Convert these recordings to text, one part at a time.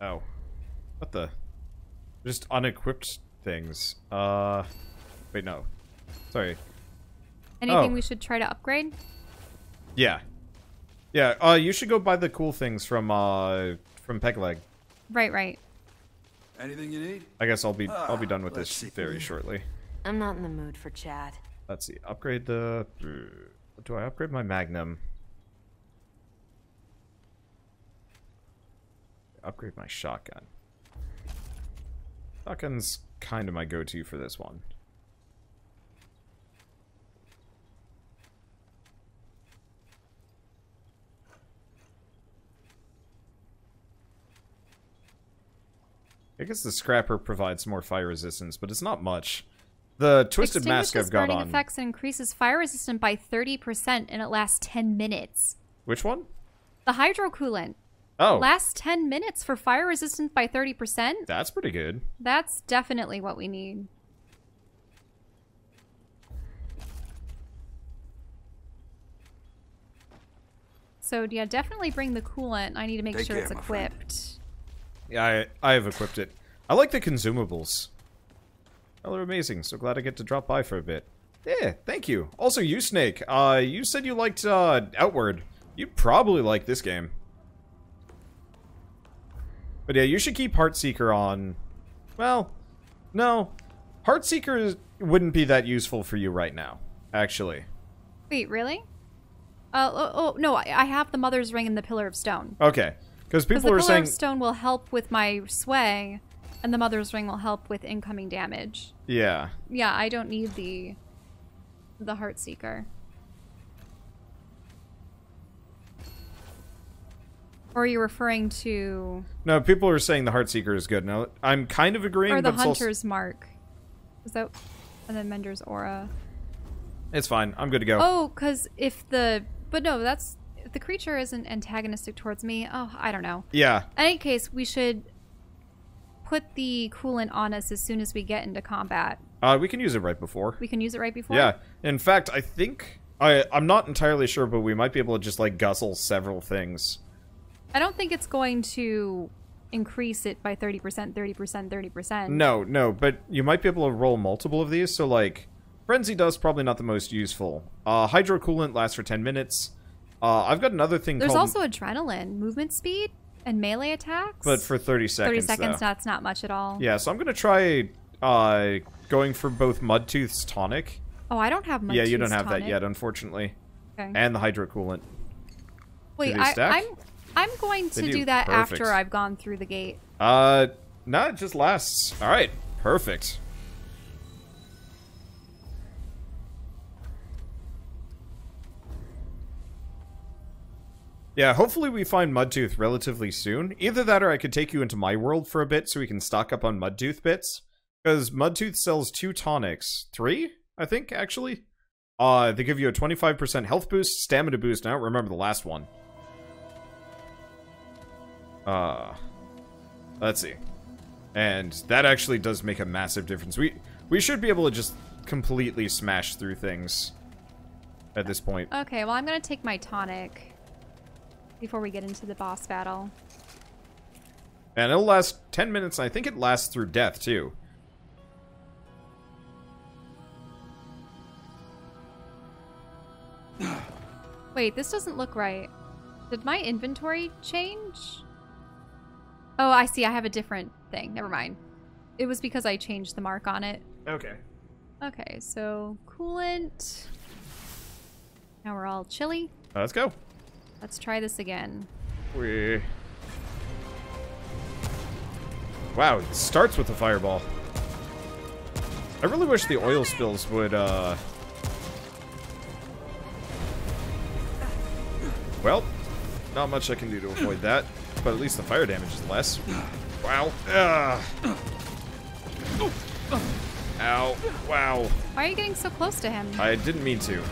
Oh. What the? Just unequipped things. Wait, no. Sorry. Anything we should try to upgrade? Yeah. Yeah, you should go buy the cool things from Pegleg. Right, right. Anything you need? I guess I'll be done with this very shortly. I'm not in the mood for chat. Let's see. Upgrade the... Do I upgrade my Magnum? Upgrade my shotgun. Shotgun's kind of my go-to for this one. I guess the scrapper provides more fire resistance, but it's not much. The Twisted Mask I've got on. Burning effects increases fire resistance by 30% and it lasts 10 minutes. Which one? The hydrocoolant. Oh. Lasts 10 minutes for fire resistance by 30%. That's pretty good. That's definitely what we need. So, yeah, definitely bring the coolant. I need to make sure it's equipped. Yeah, I have equipped it. I like the consumables. Y'all are amazing. So glad I get to drop by for a bit. Yeah, thank you. Also, you, Snake. You said you liked Outward. You probably like this game. But yeah, you should keep Heartseeker on. Well, no. Heartseeker wouldn't be that useful for you right now, actually. Wait, really? Oh, no, I have the Mother's Ring and the Pillar of Stone. Okay. Because people were saying... the Pillar of Stone will help with my sway, and the Mother's Ring will help with incoming damage. Yeah. Yeah, I don't need the Heartseeker. Or are you referring to... No, people are saying the Heartseeker is good. Now, I'm kind of agreeing, or the Hunter's Mark. Is that... And then Mender's Aura. It's fine. I'm good to go. Oh, because if the... But no, that's... If the creature isn't antagonistic towards me... Oh, I don't know. Yeah. In any case, we should... put the coolant on us as soon as we get into combat. We can use it right before. We can use it right before? Yeah. In fact, I think... I'm not entirely sure, but we might be able to just, like, guzzle several things. I don't think it's going to increase it by 30%, 30%, 30%. No, no, but you might be able to roll multiple of these, so, like... Frenzy Dust, probably not the most useful. Hydrocoolant lasts for 10 minutes. I've got another thing There's also Adrenaline. Movement speed? And melee attacks? But for 30 seconds, 30 seconds, that's not much at all. Yeah, so I'm going to try going for both Mudtooth's Tonic. Oh, I don't have Mudtooth's Tonic. Yeah, you don't have that yet, unfortunately. Okay. And the Hydrocoolant. Wait, I'm going to do that after I've gone through the gate. No, it just lasts. All right, perfect. Yeah, hopefully we find Mudtooth relatively soon. Either that or I could take you into my world for a bit so we can stock up on Mudtooth bits. Because Mudtooth sells 2 tonics. 3, I think, actually. They give you a 25% health boost, stamina boost, and I don't remember the last one. Let's see. And that actually does make a massive difference. We should be able to just completely smash through things at this point. Okay, well I'm going to take my tonic. Before we get into the boss battle. And it'll last 10 minutes, and I think it lasts through death, too. Wait, this doesn't look right. Did my inventory change? Oh, I see. I have a different thing. Never mind. It was because I changed the mark on it. Okay. Okay, so coolant. Now we're all chilly. Let's go. Let's try this again. Wow, it starts with a fireball. I really wish the oil spills would, Well, not much I can do to avoid that, but at least the fire damage is less. Wow. Ow. Wow. Why are you getting so close to him? I didn't mean to.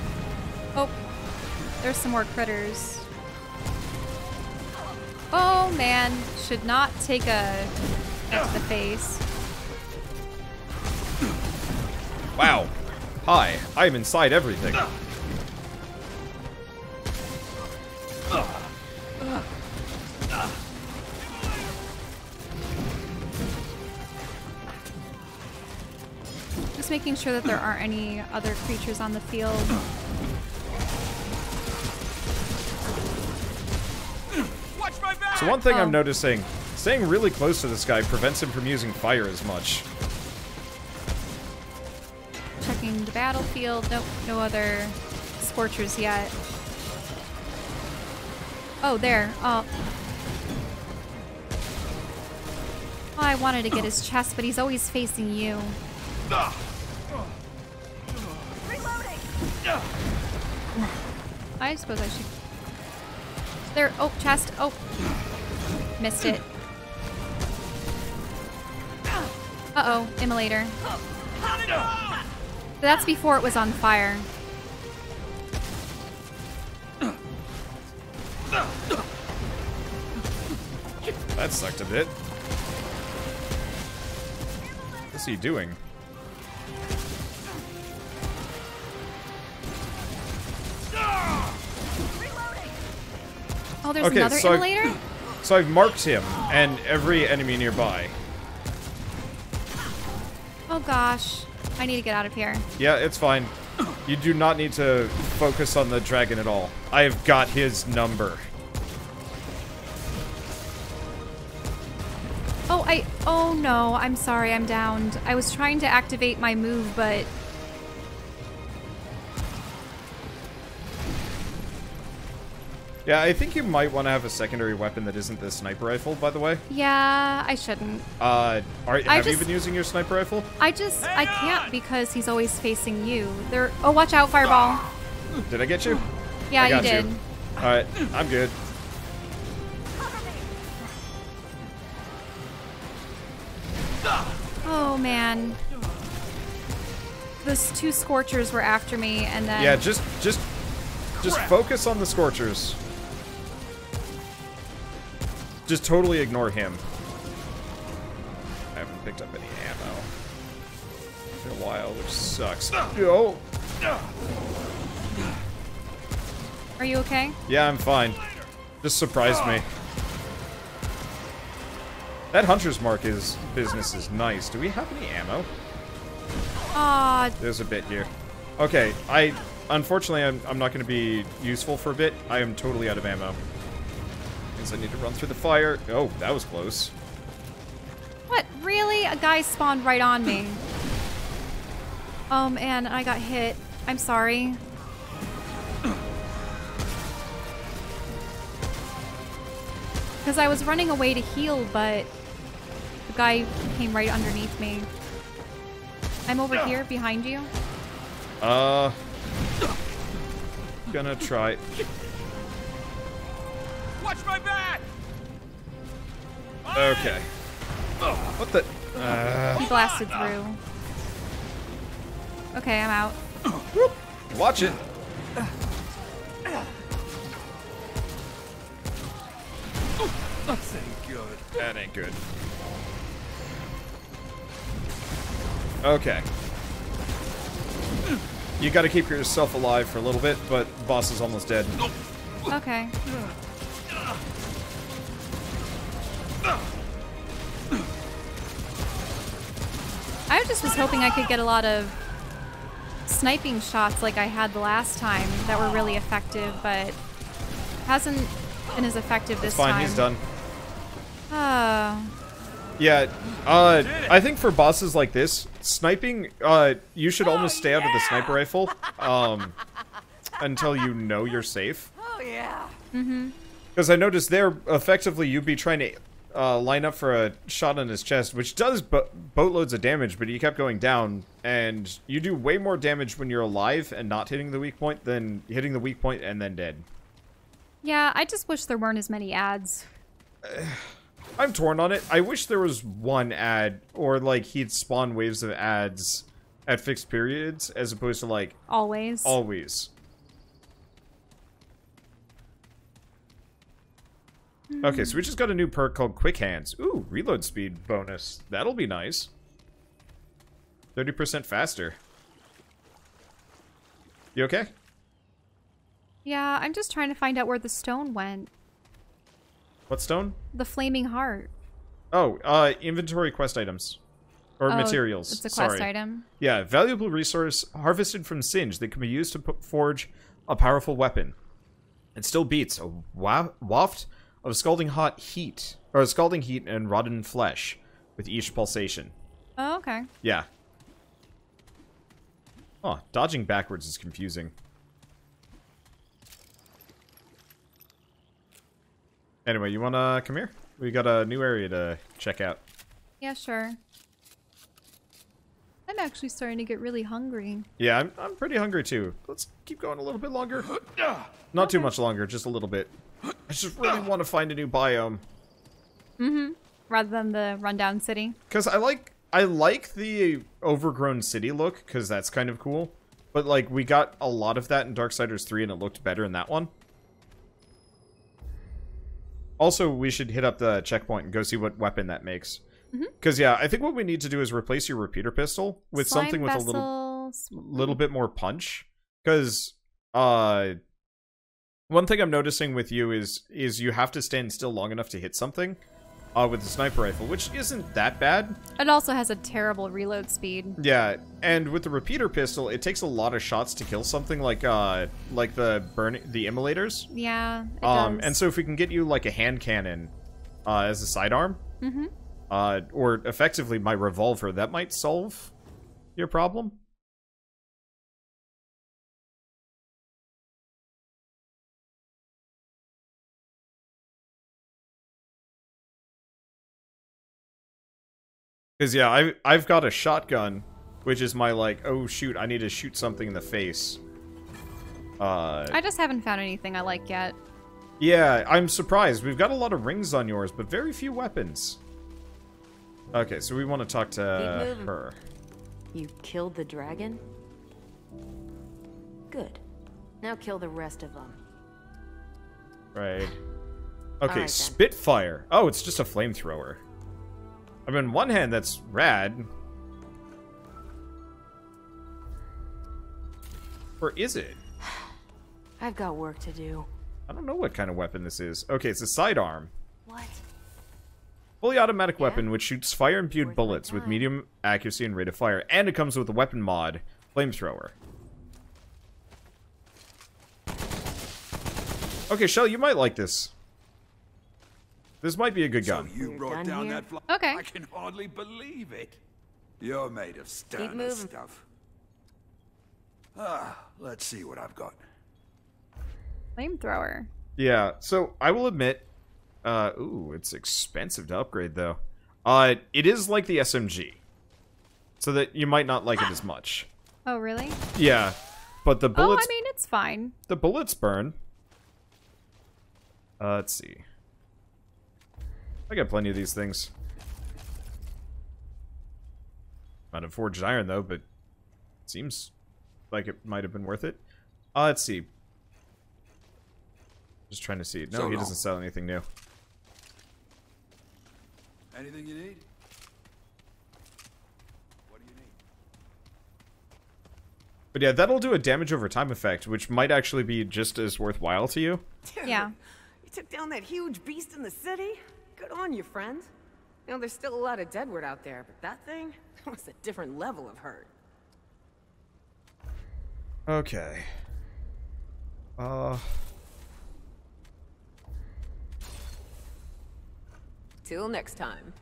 Oh. There's some more critters. Oh man, should not take a at the face. Wow. Hi, I'm inside everything. just making sure that there aren't any other creatures on the field. Watch my back! So one thing I'm noticing, staying really close to this guy prevents him from using fire as much. Checking the battlefield. Nope, no other scorchers yet. Oh, there. Oh. Oh, I wanted to get his chest, but he's always facing you. Reloading. I suppose I should. There. Oh, chest. Oh, missed it. Uh-oh, immolator. That's before it was on fire. That sucked a bit. What's he doing? Oh, there's another immolator? So I've marked him and every enemy nearby. Oh gosh. I need to get out of here. Yeah, it's fine. You do not need to focus on the dragon at all. I have got his number. Oh, oh no, I'm sorry, I'm downed. I was trying to activate my move, but... Yeah, I think you might want to have a secondary weapon that isn't the sniper rifle, by the way. Yeah, I shouldn't. Have you been using your sniper rifle? I can't because he's always facing you. There. Oh, watch out, fireball. Did I get you? Yeah, I got you. All right, I'm good. Oh man, those two scorchers were after me, and then yeah, just focus on the scorchers. Just totally ignore him. I haven't picked up any ammo in a while, which sucks. Yo. Are you okay? Yeah, I'm fine. Just surprised me. That Hunter's Mark is business is nice. Do we have any ammo? There's a bit here. Okay, unfortunately, I'm not going to be useful for a bit. I am totally out of ammo. I need to run through the fire. Oh, that was close. What? Really? A guy spawned right on me. Oh man, I got hit. I'm sorry. Because I was running away to heal, but the guy came right underneath me. I'm over here behind you. Gonna try. Watch my back! Okay. What the? He blasted through. Okay, I'm out. Watch it. That ain't good. That ain't good. Okay. You gotta keep yourself alive for a little bit, but the boss is almost dead. Okay. I just was hoping I could get a lot of sniping shots like I had the last time that were really effective, but hasn't been as effective this time. It's fine, he's done. Yeah, I think for bosses like this, sniping, you should almost stay out of the sniper rifle until you know you're safe. Oh, yeah. Mm-hmm. Because I noticed there, effectively, you'd be trying to... line up for a shot on his chest, which does boatloads of damage, but he kept going down, and you do way more damage when you're alive and not hitting the weak point than hitting the weak point and then dead. Yeah, I just wish there weren't as many ads. I'm torn on it. I wish there was one ad, or like he'd spawn waves of ads at fixed periods, as opposed to like... Always. Always. Okay, so we just got a new perk called Quick Hands. Ooh, reload speed bonus. That'll be nice. 30% faster. You okay? Yeah, I'm just trying to find out where the stone went. What stone? The Flaming Heart. Oh, inventory quest items. Or materials. It's a quest item. Yeah, valuable resource harvested from Singe that can be used to forge a powerful weapon. It still beats a waft of scalding hot heat, or scalding heat and rotten flesh with each pulsation. Oh, okay. Yeah. Oh, dodging backwards is confusing. Anyway, you wanna come here? We got a new area to check out. Yeah, sure. I'm actually starting to get really hungry. Yeah, I'm pretty hungry too. Let's keep going a little bit longer. Not too much longer, just a little bit. I just really want to find a new biome. Mm-hmm. Rather than the rundown city. Because I like the overgrown city look, because that's kind of cool. But like, we got a lot of that in Darksiders 3 and it looked better in that one. Also, we should hit up the checkpoint and go see what weapon that makes. Because, yeah, I think what we need to do is replace your repeater pistol with something with a little bit more punch. Because one thing I'm noticing with you is you have to stand still long enough to hit something with the sniper rifle, which isn't that bad. It also has a terrible reload speed. Yeah, and with the repeater pistol, it takes a lot of shots to kill something like the immolators. Yeah, it does. And so if we can get you like a hand cannon as a sidearm... Mm-hmm. Or effectively my revolver, that might solve your problem. Because, yeah, I've got a shotgun, which is my, like, oh shoot, I need to shoot something in the face. I just haven't found anything I like yet. Yeah, I'm surprised. We've got a lot of rings on yours, but very few weapons. Okay, so we want to talk to her. You killed the dragon? Good. Now kill the rest of them. Right. Okay, right, Spitfire. Then. Oh, it's just a flamethrower. I mean, on one hand, that's rad. Or is it? I've got work to do. I don't know what kind of weapon this is. Okay, it's a sidearm. What? Fully automatic weapon, which shoots fire-imbued bullets with medium accuracy and rate of fire. And it comes with a weapon mod, flamethrower. Okay, Shell, you might like this. This might be a good gun. So you brought down that fly. Okay. I can hardly believe it. You're made of sterner stuff. Ah, let's see what I've got. Flamethrower. Yeah, so I will admit... ooh, it's expensive to upgrade, though. It is like the SMG. So that you might not like it as much. Oh, really? Yeah. But the bullets... Oh, I mean, it's fine. The bullets burn. Let's see. I got plenty of these things. Not a forged iron, though, but... Seems like it might have been worth it. Let's see. Just trying to see. No, so he doesn't sell anything new. Anything you need? What do you need? But yeah, that'll do a damage over time effect, which might actually be just as worthwhile to you. Dude, yeah. You took down that huge beast in the city? Good on you, friend. You know, there's still a lot of deadwood out there, but that thing was a different level of hurt. Okay. Till next time.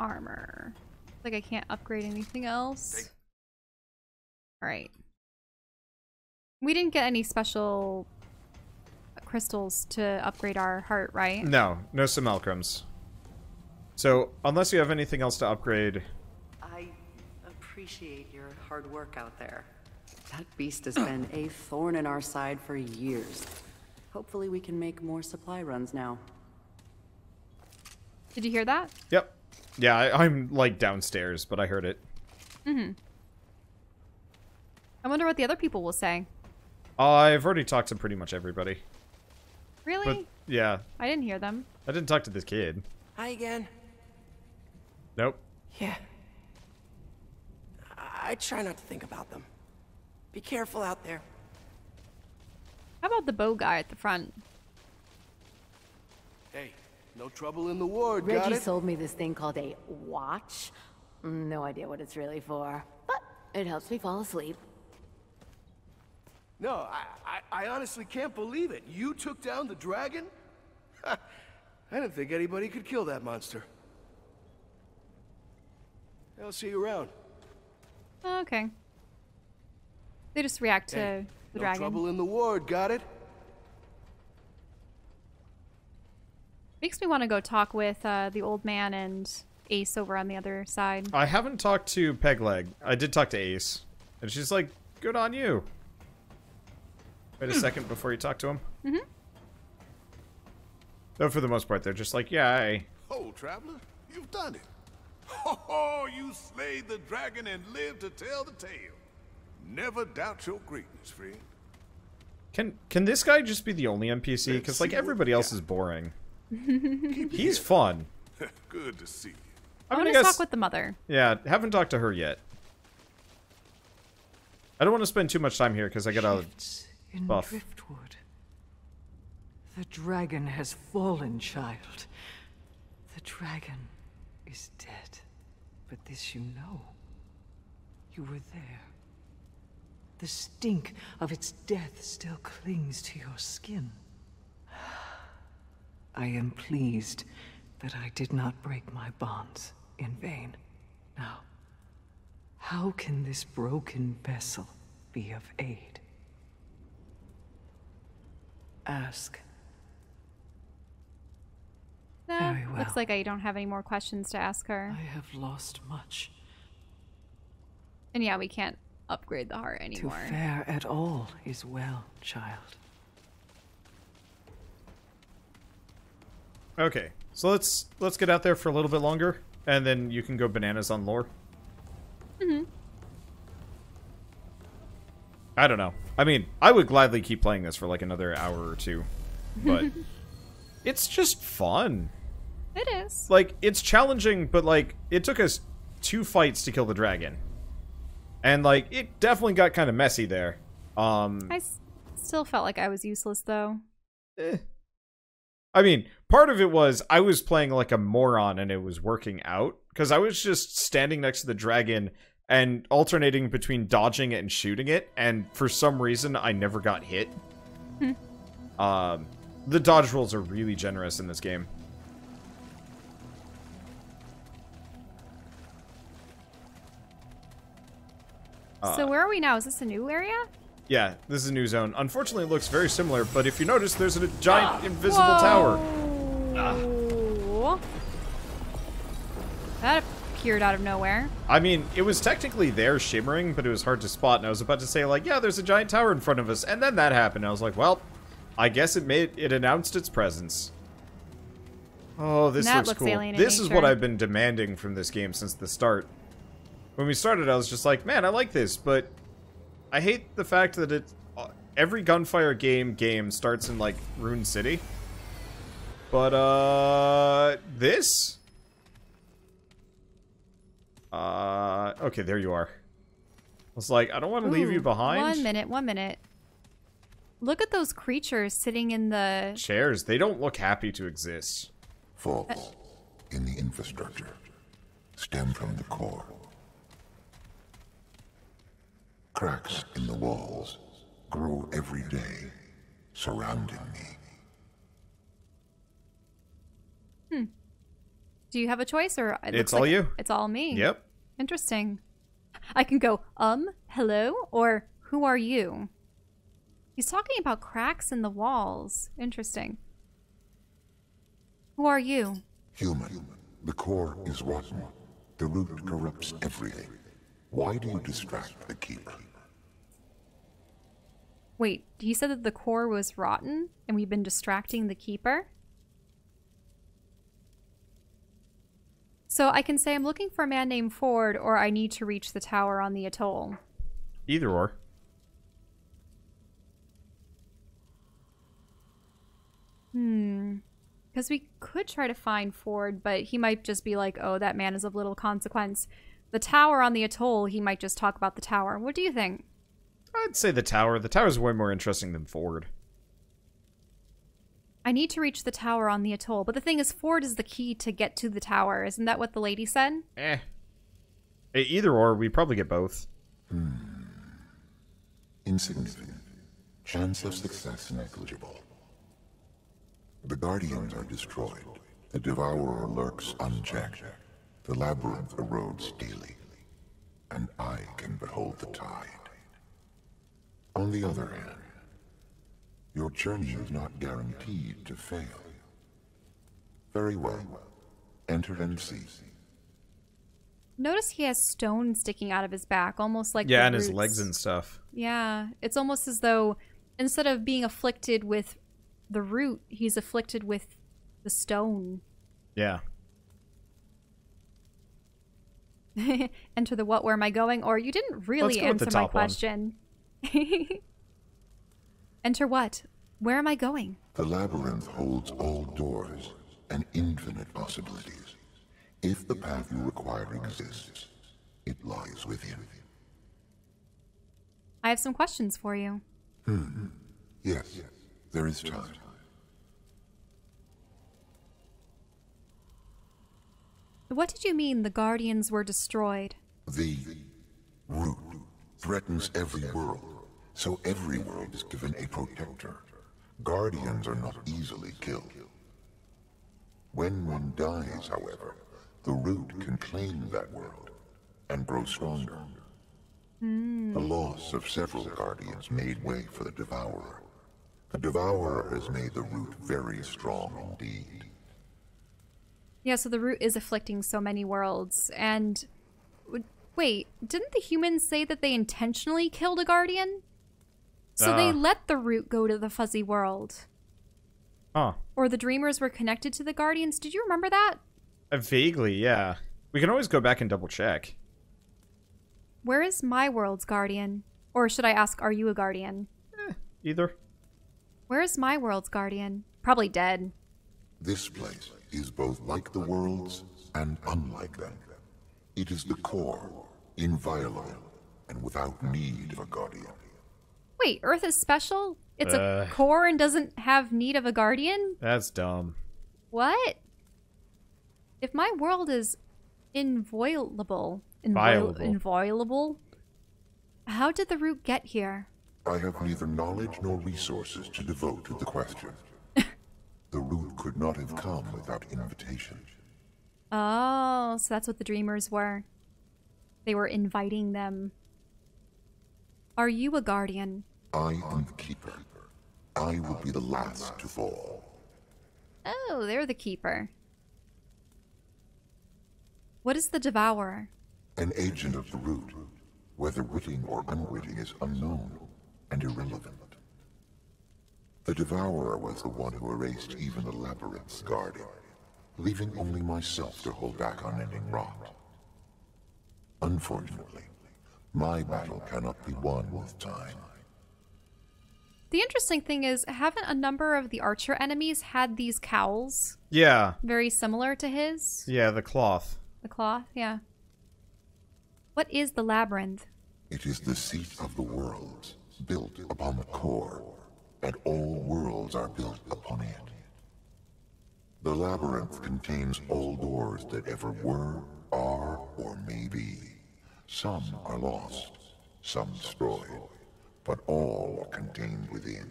Armor. Like I can't upgrade anything else. Alright. We didn't get any special crystals to upgrade our heart, right? No. No simulacrums. So, unless you have anything else to upgrade... I appreciate your hard work out there. That beast has been a thorn in our side for years. Hopefully we can make more supply runs now. Did you hear that? Yep. Yeah, I'm like downstairs, but I heard it. Mm-hmm. I wonder what the other people will say. I've already talked to pretty much everybody. Really? But, yeah. I didn't hear them. I didn't talk to this kid. Hi again. Nope. Yeah. I try not to think about them. Be careful out there. How about the bow guy at the front? Hey, No trouble in the ward, got it? Reggie sold me this thing called a watch. No idea what it's really for, but it helps me fall asleep. No, I honestly can't believe it. You took down the dragon? I didn't think anybody could kill that monster. I'll see you around. Okay. They just react to the dragon. No trouble in the ward, got it? Makes me want to go talk with the old man and Ace over on the other side. I haven't talked to Pegleg. I did talk to Ace. And she's like, good on you. Wait a second before you talk to him. Mm-hmm. Though for the most part, they're just like, yeah, Oh, traveler, you've done it. Oh, you slayed the dragon and lived to tell the tale. Never doubt your greatness, friend. Can this guy just be the only NPC? Because, like, everybody else is boring. He's fun. Good to see you. I'm gonna guess, talk with the mother. Yeah, haven't talked to her yet. I don't want to spend too much time here because I got a buff. Driftwood. The dragon has fallen, child. The dragon is dead. But this you know. You were there. The stink of its death still clings to your skin. I am pleased that I did not break my bonds in vain. Now, how can this broken vessel be of aid? Ask. Very well. Looks like I don't have any more questions to ask her. I have lost much. And yeah, we can't upgrade the heart anymore. To fare at all is well, child. Okay, so let's get out there for a little bit longer, and then you can go bananas on lore. Mm-hmm. I don't know. I mean, I would gladly keep playing this for like another hour or two, but it's just fun. It is. Like, it's challenging, but like, it took us 2 fights to kill the dragon. And like, it definitely got kind of messy there. I still felt like I was useless, though. I mean, part of it was I was playing like a moron and it was working out because I was just standing next to the dragon and alternating between dodging it and shooting it, and for some reason I never got hit. The dodge rolls are really generous in this game. So where are we now? Is this a new area? Yeah, this is a new zone. Unfortunately, it looks very similar, but if you notice, there's a giant invisible tower. That appeared out of nowhere. I mean, it was technically there shimmering, but it was hard to spot, and I was about to say, like, yeah, there's a giant tower in front of us, and then that happened. I was like, well, I guess it announced its presence. Oh, this looks cool. This is what I've been demanding from this game since the start. When we started, I was just like, man, I like this, but I hate the fact that every gunfire game starts in, like, Rune City. But, this? Okay, there you are. I was like, I don't want to leave you behind. 1 minute. Look at those creatures sitting in the chairs. They don't look happy to exist. Faults in the infrastructure stem from the core. Cracks in the walls grow every day, surrounding me. Do you have a choice, or it's all you? It's all me. Yep. Interesting. I can go, hello, or who are you? He's talking about cracks in the walls. Interesting. Who are you? Human. The core is rotten. The root corrupts everything. Why do you distract the keeper? Wait, he said that the core was rotten, and we've been distracting the keeper? So I can say I'm looking for a man named Ford, or I need to reach the tower on the atoll. Either or. Because we could try to find Ford, but he might just be like, oh, that man is of little consequence. The tower on the atoll, he might just talk about the tower. What do you think? I'd say the tower. The tower's way more interesting than Ford. I need to reach the tower on the atoll. But the thing is, Ford is the key to get to the tower. Isn't that what the lady said? Eh. Either or, we probably get both. Hmm. Insignificant. Chance of success negligible. The guardians are destroyed. The devourer lurks unchecked. The labyrinth erodes daily. And I can behold the tide. On the other hand, your journey is not guaranteed to fail. Very well. Enter and see. Notice he has stones sticking out of his back, almost like yeah, and roots. His legs and stuff. Yeah, it's almost as though instead of being afflicted with the root, he's afflicted with the stone. Yeah. Enter the what? Where am I going? Or you didn't really answer my question. Enter what? Where am I going? The labyrinth holds all doors and infinite possibilities. If the path you require exists, it lies within. I have some questions for you. Hmm. Yes, there is time. What did you mean the guardians were destroyed? The root threatens every world. So every world is given a protector. Guardians are not easily killed. When one dies, however, the root can claim that world and grow stronger. Mm. The loss of several guardians made way for the devourer. The devourer has made the root very strong indeed. Yeah, so the root is afflicting so many worlds. And wait, didn't the humans say that they intentionally killed a guardian? So they let the root go to the fuzzy world. Huh. Or the dreamers were connected to the guardians. Did you remember that? Vaguely, yeah. We can always go back and double check. Where is my world's guardian? Or should I ask, are you a guardian? Eh, either. Where is my world's guardian? Probably dead. This place is both like the worlds and unlike them. It is the core, inviolable, and without need of a guardian. Wait, Earth is special? It's a core and doesn't have need of a guardian? That's dumb. What? If my world is inviolable, how did the root get here? I have neither knowledge nor resources to devote to the question. The root could not have come without invitation. Oh, so that's what the dreamers were. They were inviting them. Are you a guardian? I am the keeper. I will be the last to fall. Oh, they're the keeper. What is the devourer? An agent of the root, whether witting or unwitting is unknown and irrelevant. The devourer was the one who erased even the labyrinth's guardian, leaving only myself to hold back on ending rot. Unfortunately, my battle cannot be won with time. The interesting thing is, haven't a number of the archer enemies had these cowls? Yeah. Very similar to his? Yeah, the cloth. The cloth, yeah. What is the labyrinth? It is the seat of the worlds, built upon the core, and all worlds are built upon it. The labyrinth contains all doors that ever were, are, or may be. Some are lost, some destroyed, but all are contained within.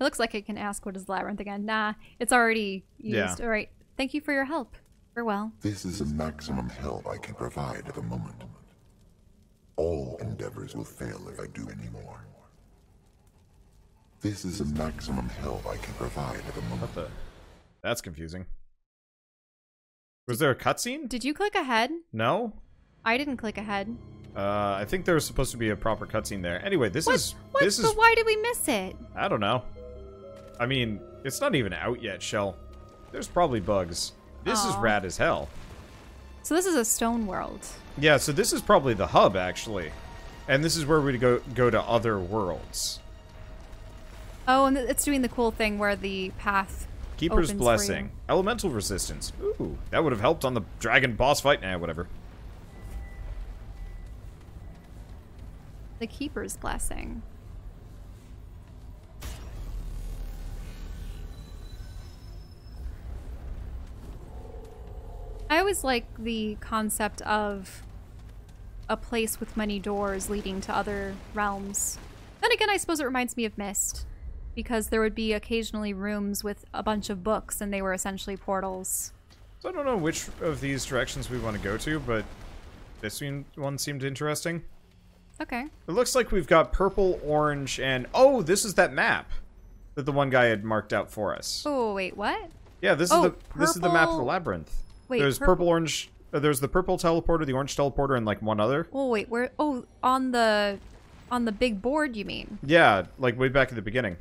It looks like it can ask what is the labyrinth again. Nah, it's already used. Yeah. All right. Thank you for your help. Farewell. This is the maximum help I can provide at the moment. All endeavors will fail if I do any more. This is the maximum help I can provide at the moment. What the? That's confusing. Was there a cutscene? Did you click ahead? No. I didn't click ahead. I think there was supposed to be a proper cutscene there. Anyway, this is. But why did we miss it? I don't know. I mean, it's not even out yet, Shell. There's probably bugs. This is rad as hell. So this is a stone world. Yeah, so this is probably the hub, actually. And this is where we go to other worlds. Oh, and it's doing the cool thing where the path Keeper's Blessing. Elemental Resistance. Ooh, that would have helped on the dragon boss fight. Nah, whatever. The Keeper's Blessing. I always like the concept of a place with many doors leading to other realms. Then again, I suppose it reminds me of Myst, because there would be occasionally rooms with a bunch of books and they were essentially portals. So I don't know which of these directions we want to go to, but this one seemed interesting. Okay. It looks like we've got purple, orange, and... Oh, this is that map that the one guy had marked out for us. Oh, wait, what? Yeah, this is the map of the labyrinth. Wait, there's purple, orange... there's the purple teleporter, the orange teleporter, and like one other. Oh wait, where? Oh, on the big board, you mean? Yeah, like way back at the beginning.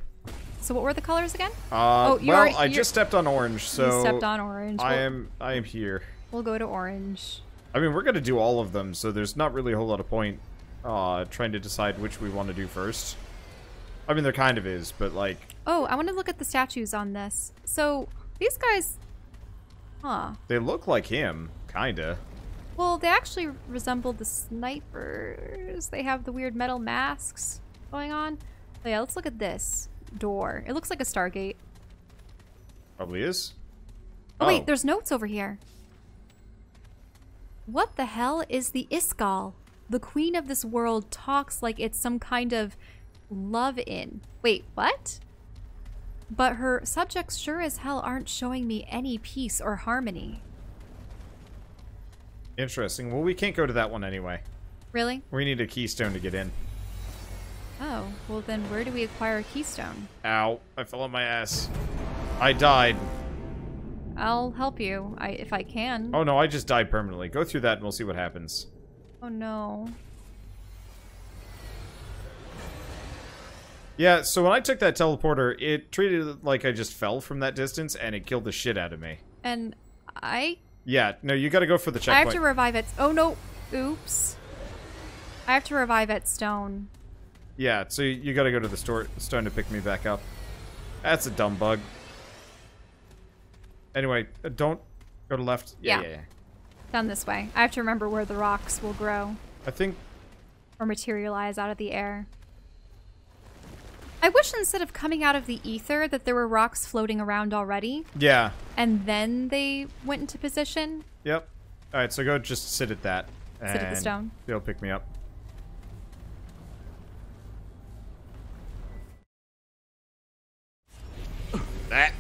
So what were the colors again? I just stepped on orange, so you stepped on orange. I am here. We'll go to orange. I mean, we're gonna do all of them, so there's not really a whole lot of point trying to decide which we want to do first. I mean, there kind of is, but like. Oh, I want to look at the statues on this. So these guys, huh? They look like him. Kinda. Well, they actually resemble the snipers. They have the weird metal masks going on. But yeah, let's look at this door. It looks like a Stargate. Probably is. Oh, wait, there's notes over here. What the hell is the Iskal? The queen of this world talks like it's some kind of love-in. Wait, what? But her subjects sure as hell aren't showing me any peace or harmony. Interesting. Well, we can't go to that one anyway. Really? We need a keystone to get in. Oh, well then where do we acquire a keystone? Ow, I fell on my ass. I died. I'll help you, if I can. Oh no, I just died permanently. Go through that and we'll see what happens. Oh no. Yeah, so when I took that teleporter, it treated it like I just fell from that distance and it killed the shit out of me. And I... Yeah, no, you gotta go for the checkpoint. I have to revive it. Oh, no. Oops. I have to revive at stone. Yeah, so you gotta go to the stone to pick me back up. That's a dumb bug. Anyway, don't go to left. Yeah. Down this way. I have to remember where the rocks will grow. I think... Or materialize out of the air. I wish instead of coming out of the ether that there were rocks floating around already. Yeah. And then they went into position. Yep. All right, so go just sit at that. Sit at the stone. They'll pick me up. That.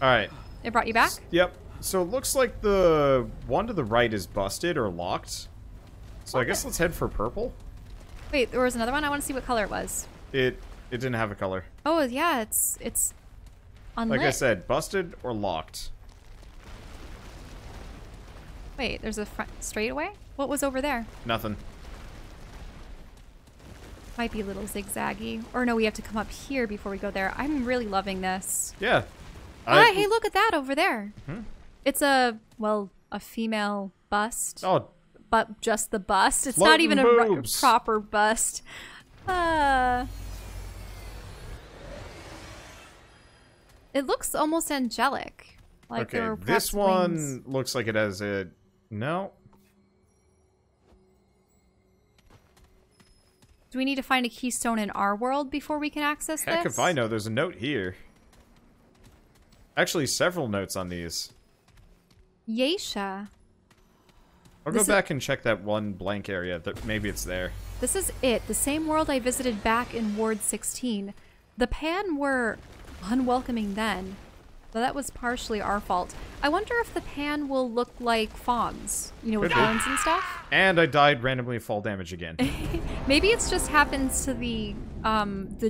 All right. It brought you back? Yep. So it looks like the one to the right is busted or locked. So I guess let's head for purple. Wait, there was another one? I want to see what color it was. It didn't have a color. Oh yeah, it's unlit. Like I said, busted or locked. Wait, there's a front straightaway? What was over there? Nothing. Might be a little zigzaggy. Or no, we have to come up here before we go there. I'm really loving this. Yeah. Hey, look at that over there. Mm-hmm. It's a female bust. Oh. But just the bust. It's not even a proper bust. It looks almost angelic. Like okay, this one looks like it has a... No. Do we need to find a keystone in our world before we can access this? Heck if I know. There's a note here. Actually, several notes on these. Yaesha. I'll go back and check that one blank area. Maybe it's there. This is it. The same world I visited back in Ward 16. The Pan were unwelcoming then, but that was partially our fault. I wonder if the Pan will look like fawns, you know, with horns and stuff. And I died randomly of fall damage again. Maybe it's just happens to the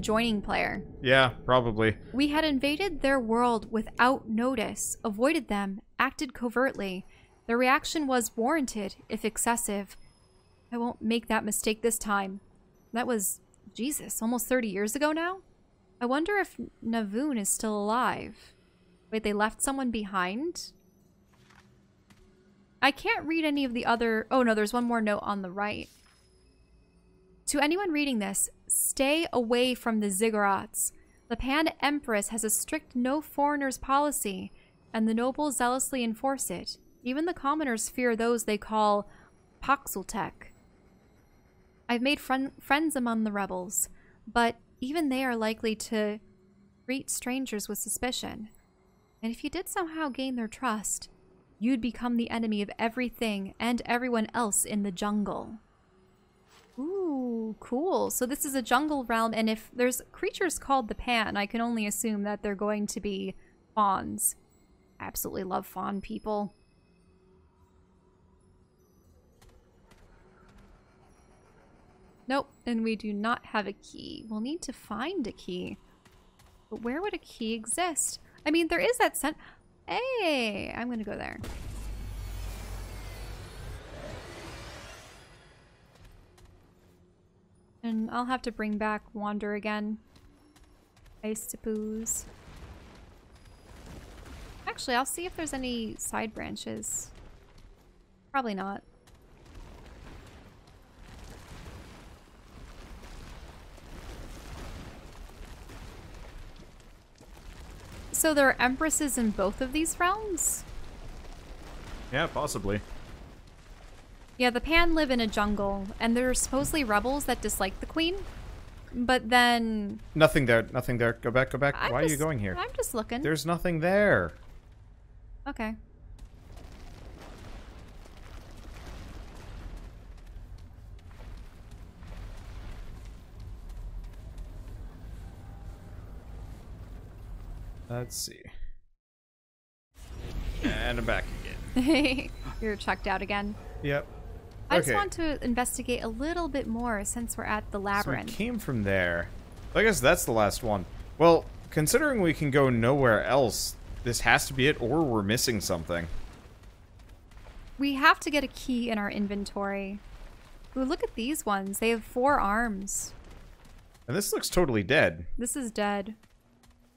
joining player. Yeah, probably. We had invaded their world without notice, avoided them, acted covertly. The reaction was warranted, if excessive. I won't make that mistake this time. That was, Jesus, almost 30 years ago now? I wonder if Navoon is still alive. Wait, they left someone behind? I can't read any of the other... Oh no, there's one more note on the right. To anyone reading this, stay away from the ziggurats. The Pan-Empress has a strict no-foreigners policy, and the nobles zealously enforce it. Even the commoners fear those they call Paxultek. I've made friends among the rebels, but even they are likely to treat strangers with suspicion. And if you did somehow gain their trust, you'd become the enemy of everything and everyone else in the jungle. Ooh, cool. So this is a jungle realm, and if there's creatures called the Pan, I can only assume that they're going to be fauns. Absolutely love fawn people. Nope, and we do not have a key. We'll need to find a key. But where would a key exist? I mean, there is that scent. Hey, I'm gonna go there. And I'll have to bring back Wander again, I suppose. Actually, I'll see if there's any side branches. Probably not. So there are empresses in both of these realms? Yeah, possibly. Yeah, the Pan live in a jungle, and they're supposedly rebels that dislike the queen, but then... Nothing there, nothing there. Go back, go back. Why are you going here? I'm just looking. There's nothing there. Okay. Let's see. And I'm back again. You're checked out again. Yep. I just want to investigate a little bit more since we're at the labyrinth. So we came from there. I guess that's the last one. Well, considering we can go nowhere else, this has to be it, or we're missing something. We have to get a key in our inventory. Ooh, look at these ones. They have 4 arms. And this looks totally dead. This is dead.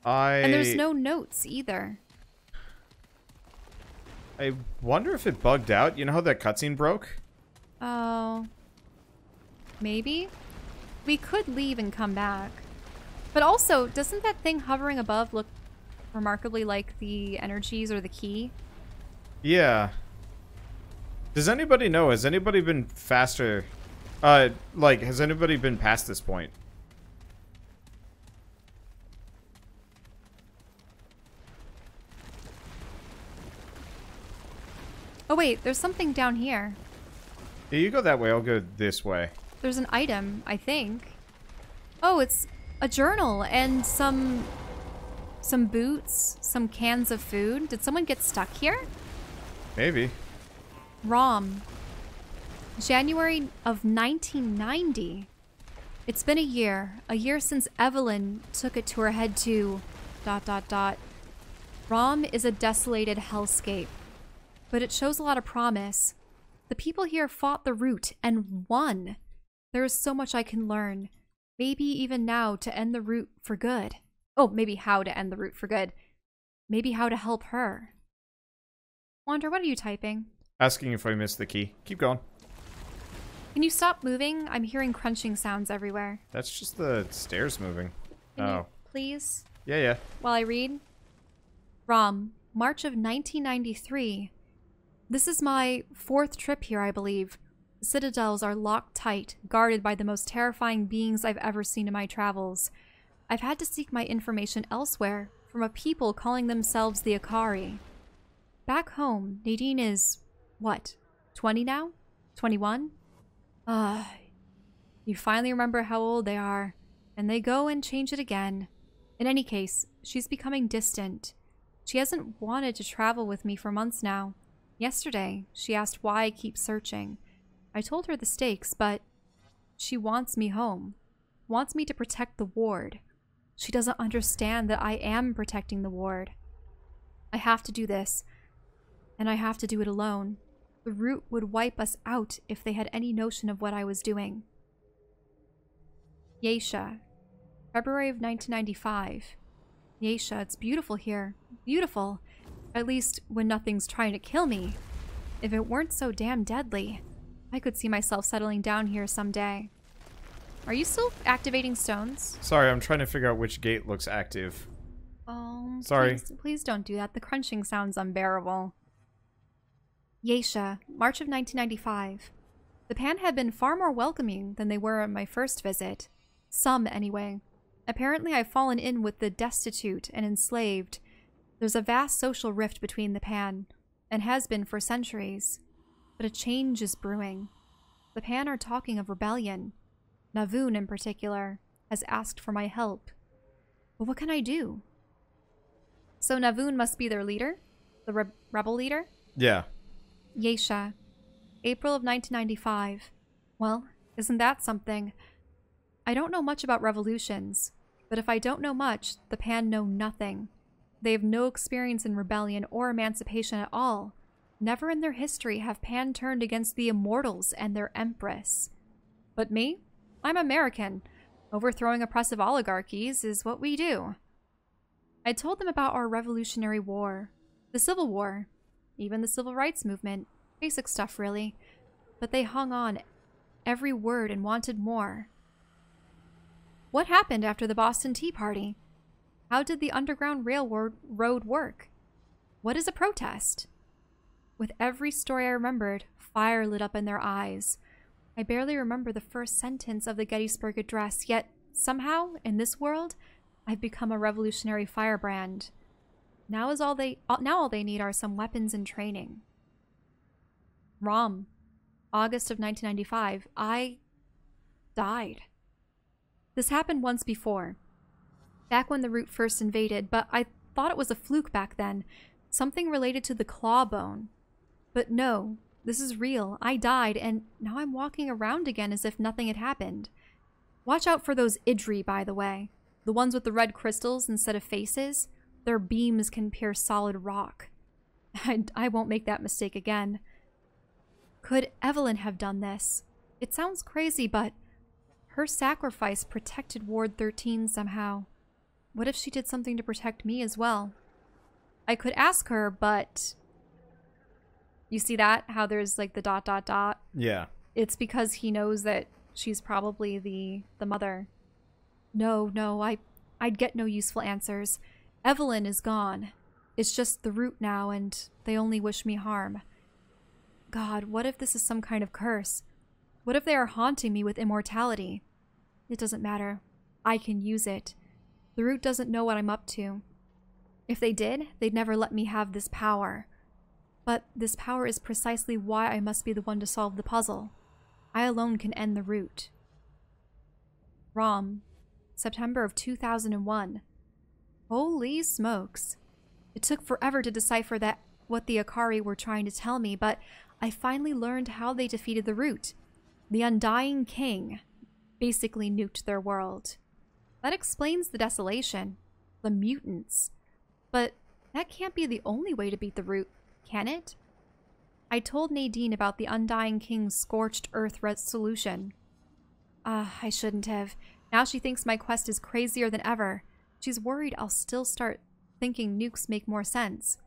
And there's no notes either. I wonder if it bugged out. You know how that cutscene broke? Oh, maybe? We could leave and come back. But also, doesn't that thing hovering above look remarkably like the energies or the key? Yeah. Does anybody know? Has anybody been faster? Like, has anybody been past this point? Oh wait, there's something down here. Yeah, you go that way, I'll go this way. There's an item, I think. Oh, it's a journal and some boots, some cans of food. Did someone get stuck here? Maybe. Rom. January of 1990. It's been a year since Evelyn took it to her head to... ... Rom is a desolated hellscape. But it shows a lot of promise. The people here fought the root and won. There is so much I can learn. Maybe even now to end the root for good. Oh, maybe how to end the root for good. Maybe how to help her. Wander, what are you typing? Asking if I missed the key. Keep going. Can you stop moving? I'm hearing crunching sounds everywhere. That's just the stairs moving. Can you please? Yeah, yeah. While I read. Rom, March of 1993... This is my 4th trip here, I believe. Citadels are locked tight, guarded by the most terrifying beings I've ever seen in my travels. I've had to seek my information elsewhere, from a people calling themselves the Akari. Back home, Nadine is, what, 20 now? 21? You finally remember how old they are, and they go and change it again. In any case, she's becoming distant. She hasn't wanted to travel with me for months now. Yesterday, she asked why I keep searching. I told her the stakes, but she wants me home. Wants me to protect the ward. She doesn't understand that I am protecting the ward. I have to do this, and I have to do it alone. The root would wipe us out if they had any notion of what I was doing. Yaesha, February of 1995. Yaesha, it's beautiful here. Beautiful. At least when nothing's trying to kill me. If it weren't so damn deadly, I could see myself settling down here someday. Are you still activating stones? Sorry, I'm trying to figure out which gate looks active. Oh, sorry. Please, please don't do that. The crunching sounds unbearable. Yaesha, March of 1995. The Pan had been far more welcoming than they were on my first visit. Some, anyway. Apparently, I've fallen in with the destitute and enslaved. There's a vast social rift between the Pan. and has been for centuries. But a change is brewing. The Pan are talking of rebellion. Navoon, in particular, has asked for my help. But what can I do? So Navoon must be their leader? The rebel leader? Yeah. Yaesha. April of 1995. Well, isn't that something? I don't know much about revolutions, but if I don't know much, the Pan know nothing. They have no experience in rebellion or emancipation at all. Never in their history have Pan turned against the Immortals and their Empress. But me? I'm American. Overthrowing oppressive oligarchies is what we do. I told them about our Revolutionary War, the Civil War, even the Civil Rights Movement, basic stuff really. But they hung on every word and wanted more. What happened after the Boston Tea Party? How did the Underground Railroad work? What is a protest? With every story I remembered, fire lit up in their eyes. I barely remember the first sentence of the Gettysburg Address, yet somehow, in this world, I've become a revolutionary firebrand. Now all they need are some weapons and training. Rom, August of 1995, I died. This happened once before, back when the Root first invaded, but I thought it was a fluke back then, something related to the claw bone. But no, this is real. I died, and now I'm walking around again as if nothing had happened. Watch out for those Idri, by the way. The ones with the red crystals instead of faces. Their beams can pierce solid rock. I won't make that mistake again. Could Evelyn have done this? It sounds crazy, but her sacrifice protected Ward 13 somehow. What if she did something to protect me as well? I could ask her, but... You see that? How there's like the ... Yeah. It's because he knows that she's probably the mother. No, I'd get no useful answers. Evelyn is gone. It's just the Root now, and they only wish me harm. God, what if this is some kind of curse? What if they are haunting me with immortality? It doesn't matter. I can use it. The Root doesn't know what I'm up to. If they did, they'd never let me have this power. But this power is precisely why I must be the one to solve the puzzle. I alone can end the Root. Rom, September of 2001. Holy smokes. It took forever to decipher that what the Akari were trying to tell me, but I finally learned how they defeated the Root. The Undying King basically nuked their world. That explains the desolation, the mutants. But that can't be the only way to beat the Root, can it? I told Nadine about the Undying King's scorched earth resolution. I shouldn't have. Now she thinks my quest is crazier than ever. She's worried I'll still start thinking nukes make more sense.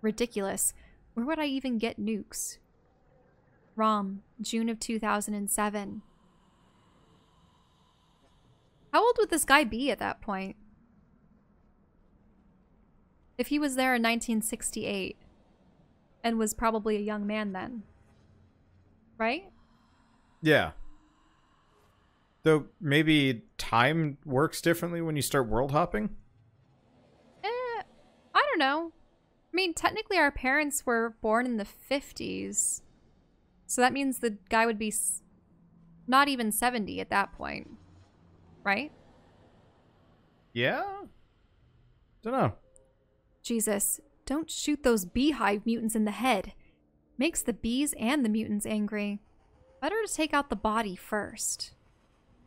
Ridiculous. Where would I even get nukes? Rom, June of 2007. How old would this guy be at that point? If he was there in 1968 and was probably a young man then. Right? Yeah. Though maybe time works differently when you start world hopping? I don't know. I mean, technically our parents were born in the 50s. So that means the guy would be not even 70 at that point. Right? Yeah? Don't know. Jesus, don't shoot those beehive mutants in the head. Makes the bees and the mutants angry. Better to take out the body first.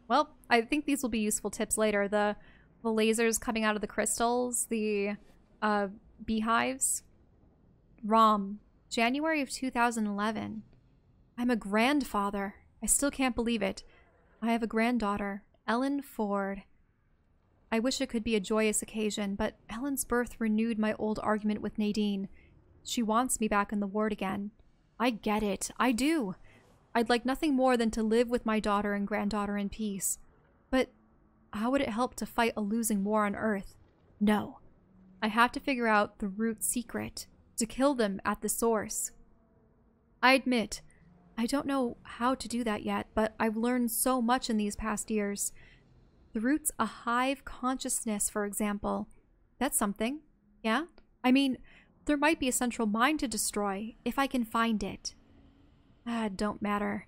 Well, I think these will be useful tips later. The lasers coming out of the crystals, the beehives. Rom, January of 2011. I'm a grandfather. I still can't believe it. I have a granddaughter, Ellen Ford. I wish it could be a joyous occasion, but Ellen's birth renewed my old argument with Nadine. She wants me back in the ward again. I get it. I do. I'd like nothing more than to live with my daughter and granddaughter in peace. But how would it help to fight a losing war on Earth? No. I have to figure out the Root secret, to kill them at the source. I admit, I don't know how to do that yet, but I've learned so much in these past years. The Root's a hive consciousness, for example. That's something, yeah? I mean, There might be a central mine to destroy, if I can find it. Ah, don't matter.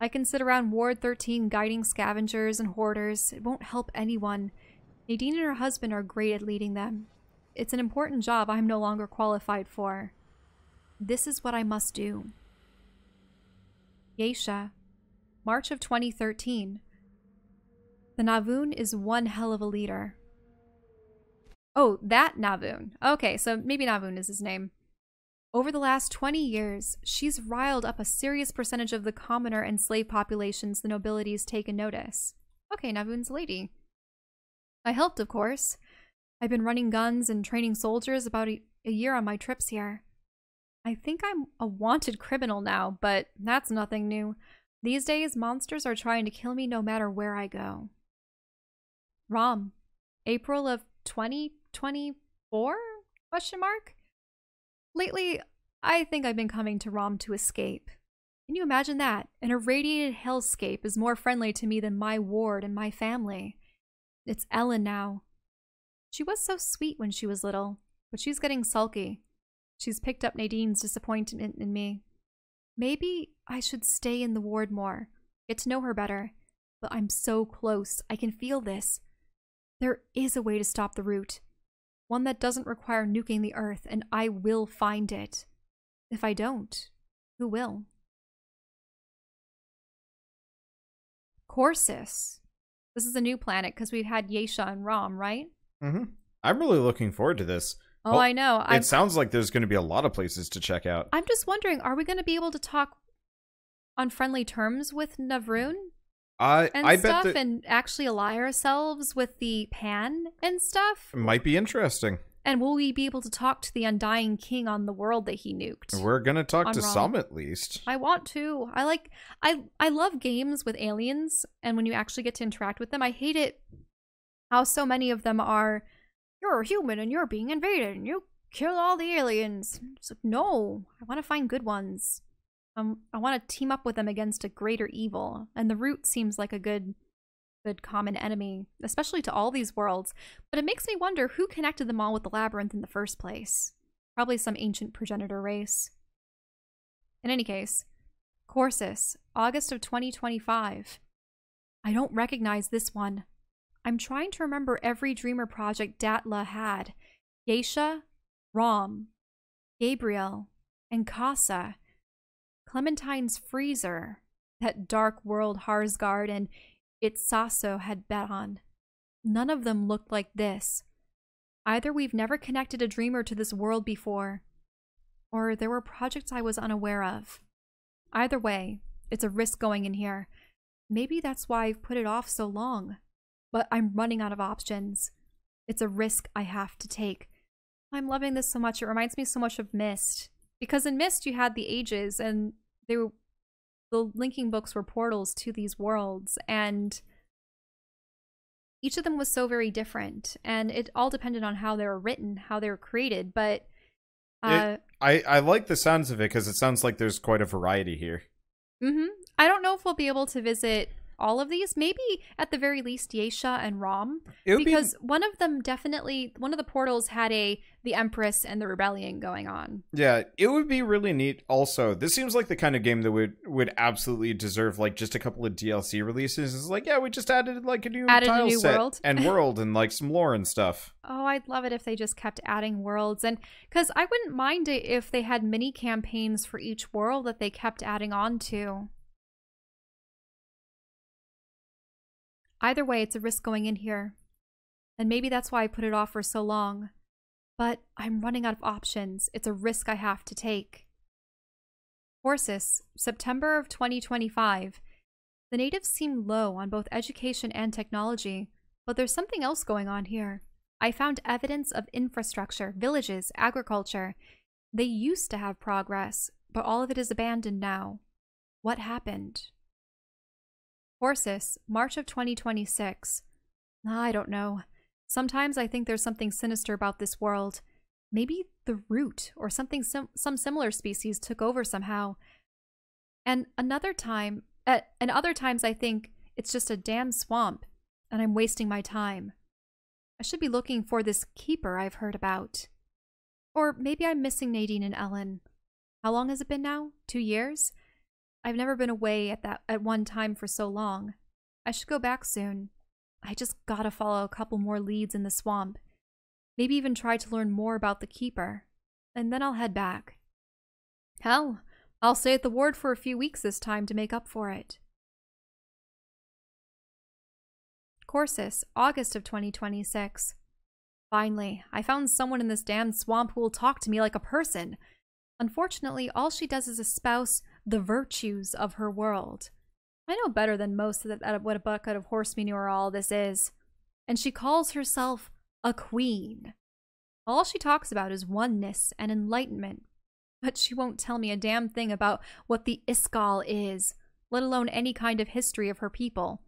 I can sit around Ward 13 guiding scavengers and hoarders. It won't help anyone. Nadine and her husband are great at leading them. It's an important job I'm no longer qualified for. This is what I must do. Yaesha, March of 2013. The Navoon is one hell of a leader. Oh, that Navoon. Okay, so maybe Navoon is his name. Over the last 20 years, she's riled up a serious percentage of the commoner and slave populations the nobility's taken notice. Okay, Navoon's a lady. I helped, of course. I've been running guns and training soldiers about a year on my trips here. I think I'm a wanted criminal now, but that's nothing new. These days, monsters are trying to kill me no matter where I go. Rom, April of 2024? Question mark? Lately, I think I've been coming to Rom to escape. Can you imagine that? An irradiated hellscape is more friendly to me than my ward and my family. It's Ellen now. She was so sweet when she was little, but she's getting sulky. She's picked up Nadine's disappointment in me. Maybe I should stay in the ward more, get to know her better. But I'm so close, I can feel this. There is a way to stop the root. One that doesn't require nuking the earth, and I will find it. If I don't, who will? Corsus. This is a new planet because we've had Yaesha and Rom, right? Mm-hmm. I'm really looking forward to this. Oh, well, I know. It sounds like there's going to be a lot of places to check out. I'm just wondering, are we going to be able to talk on friendly terms with Navroon? And actually ally ourselves with the Pan and stuff? It might be interesting. And will we be able to talk to the Undying King on the world that he nuked? We're going to talk to some, at least. I want to. I love games with aliens, and when you actually get to interact with them, I hate it how so many of them are, you're a human and you're being invaded and you kill all the aliens. It's like, no, I want to find good ones. I want to team up with them against a greater evil, and the root seems like a good common enemy, especially to all these worlds. But it makes me wonder who connected them all with the labyrinth in the first place. Probably some ancient progenitor race. In any case, Corsus, August of 2025. I don't recognize this one. I'm trying to remember every dreamer project Datla had. Yaesha, Rom, Gabriel, and Casa. Clementine's freezer, that dark world Harsgard and Itsaso had bet on. None of them looked like this. Either we've never connected a dreamer to this world before, or there were projects I was unaware of. Either way, it's a risk going in here. Maybe that's why I've put it off so long, but I'm running out of options. It's a risk I have to take. I'm loving this so much. It reminds me so much of Myst. Because in Myst, you had the ages, and the linking books were portals to these worlds, and each of them was so very different, and it all depended on how they were written, how they were created, but... I like the sounds of it, because it sounds like there's quite a variety here. Mm-hmm. I don't know if we'll be able to visit all of these. Maybe, at the very least, Yaesha and Rom, because one of them definitely, one of the portals had the Empress and the Rebellion going on. Yeah, it would be really neat. Also, this seems like the kind of game that would absolutely deserve like just a couple of DLC releases. It's like, yeah, we just added like a new tile set and world and like some lore and stuff. Oh, I'd love it if they just kept adding worlds, and because I wouldn't mind it if they had mini campaigns for each world that they kept adding on to. Either way, it's a risk going in here. And maybe that's why I put it off for so long. But I'm running out of options. It's a risk I have to take. Corsus, September of 2025. The natives seem low on both education and technology, but there's something else going on here. I found evidence of infrastructure, villages, agriculture. They used to have progress, but all of it is abandoned now. What happened? Corsus, March of 2026. I don't know. Sometimes I think there's something sinister about this world. Maybe the root or something, some similar species took over somehow. And other times I think it's just a damn swamp and I'm wasting my time. I should be looking for this keeper I've heard about. Or maybe I'm missing Nadine and Ellen. How long has it been now? 2 years? I've never been away at one time for so long. I should go back soon. I just gotta follow a couple more leads in the swamp. Maybe even try to learn more about the Keeper. And then I'll head back. Hell, I'll stay at the ward for a few weeks this time to make up for it. Corsus, August of 2026. Finally, I found someone in this damned swamp who will talk to me like a person. Unfortunately, all she does is espouse the virtues of her world. I know better than most of what a bucket of horse manure all this is. And she calls herself a queen. All she talks about is oneness and enlightenment. But she won't tell me a damn thing about what the Iskal is, let alone any kind of history of her people.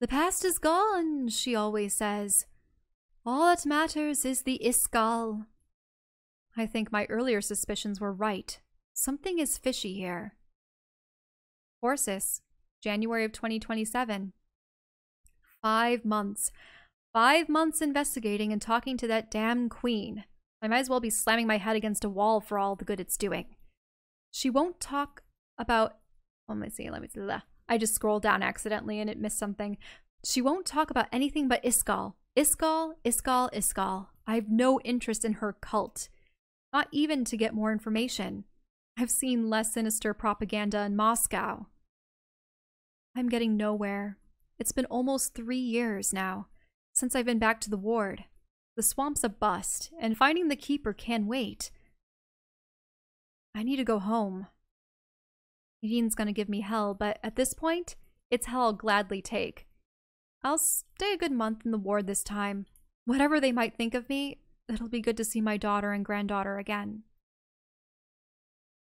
The past is gone, she always says. All that matters is the Iskal. I think my earlier suspicions were right. Something is fishy here. Corsus, January of 2027. 5 months. 5 months investigating and talking to that damn queen. I might as well be slamming my head against a wall for all the good it's doing. She won't talk about... Let me see. I just scrolled down accidentally and it missed something. She won't talk about anything but Iskal. Iskal, Iskal, Iskal. I have no interest in her cult. Not even to get more information. I've seen less sinister propaganda in Moscow. I'm getting nowhere. It's been almost 3 years now since I've been back to the ward. The swamp's a bust, and finding the Keeper can wait. I need to go home. Nadine's gonna give me hell, but at this point, it's hell I'll gladly take. I'll stay a good month in the ward this time. Whatever they might think of me, it'll be good to see my daughter and granddaughter again.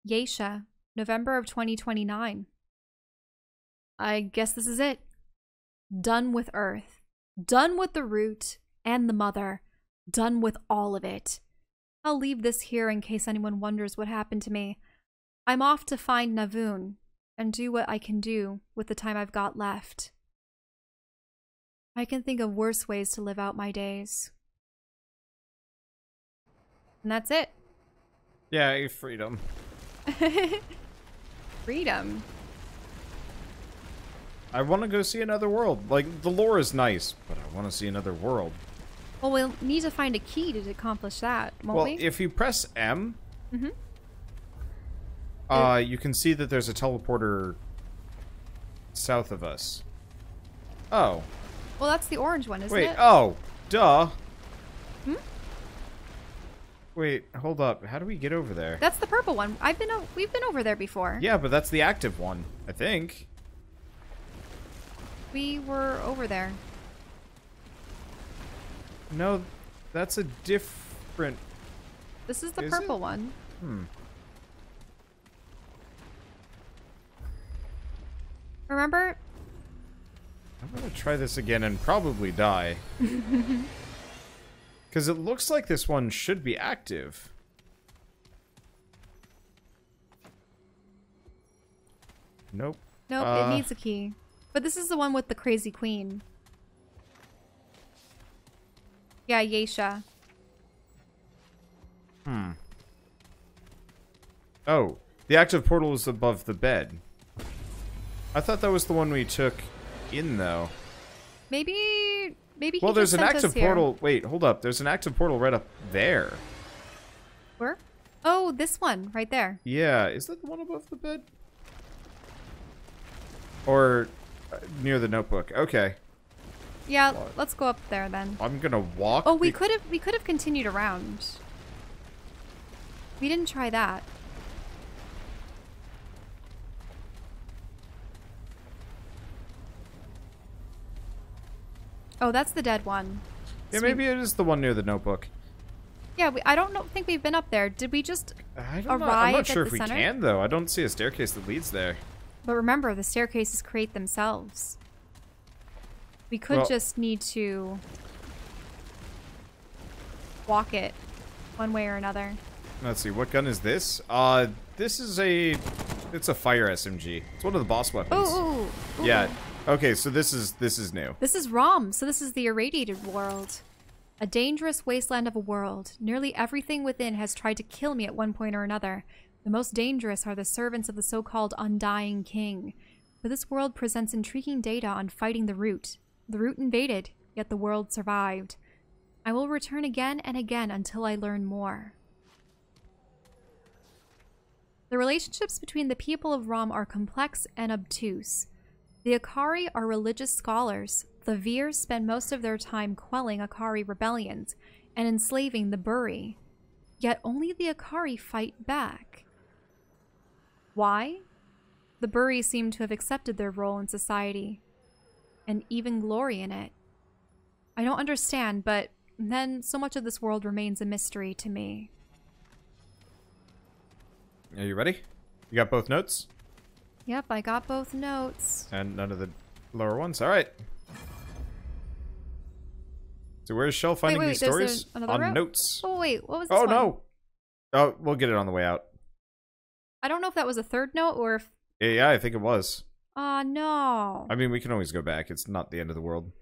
Yaesha, November of 2029. I guess this is it. Done with Earth. Done with the root and the mother. Done with all of it. I'll leave this here in case anyone wonders what happened to me. I'm off to find Navoon and do what I can do with the time I've got left. I can think of worse ways to live out my days. And that's it. Yeah, freedom. Freedom. I want to go see another world. Like, the lore is nice, but I want to see another world. Well, we'll need to find a key to accomplish that, won't we? Well, if you press M, you can see that there's a teleporter south of us. Oh. Well, that's the orange one, isn't it? Wait, oh, duh. Hmm? Wait, hold up. How do we get over there? That's the purple one. We've been over there before. Yeah, but that's the active one, I think. We were over there. No, that's a different... This is the purple one. Hmm. Remember? I'm gonna try this again and probably die. Because it looks like this one should be active. Nope. Nope, it needs a key. But this is the one with the crazy queen. Yeah, Yaesha. Hmm. Oh, the active portal is above the bed. I thought that was the one we took in, though. Maybe. Well, there's an active portal. Wait, hold up. There's an active portal right up there. Where? Oh, this one right there. Yeah, is that the one above the bed? Or near the notebook? Okay. Yeah, let's go up there then. I'm gonna walk. Oh, we could have continued around. We didn't try that. Oh, that's the dead one. Yeah, so maybe it is the one near the notebook. Yeah, I don't think we've been up there. Did we just arrive? I'm not sure if we can though. I don't see a staircase that leads there. But remember, the staircases create themselves. We could just need to walk it one way or another. Let's see, what gun is this? This is it's a fire SMG. It's one of the boss weapons. Ooh, ooh, ooh. Yeah. Okay, so this is new. This is Rom, so this is the irradiated world. A dangerous wasteland of a world. Nearly everything within has tried to kill me at one point or another. The most dangerous are the servants of the so-called Undying King. But this world presents intriguing data on fighting the root. The root invaded, yet the world survived. I will return again and again until I learn more. The relationships between the people of Rom are complex and obtuse. The Akari are religious scholars. The Veers spend most of their time quelling Akari rebellions and enslaving the Buri. Yet only the Akari fight back. Why? The Buri seem to have accepted their role in society and even glory in it. I don't understand, but then so much of this world remains a mystery to me. Are you ready? You got both notes? Yep, I got both notes. And none of the lower ones? Alright. So where's Shell finding these stories? On route? Notes. Oh wait, what was this one? No! Oh, we'll get it on the way out. I don't know if that was a third note or if... Yeah, I think it was. Oh no. I mean, we can always go back. It's not the end of the world.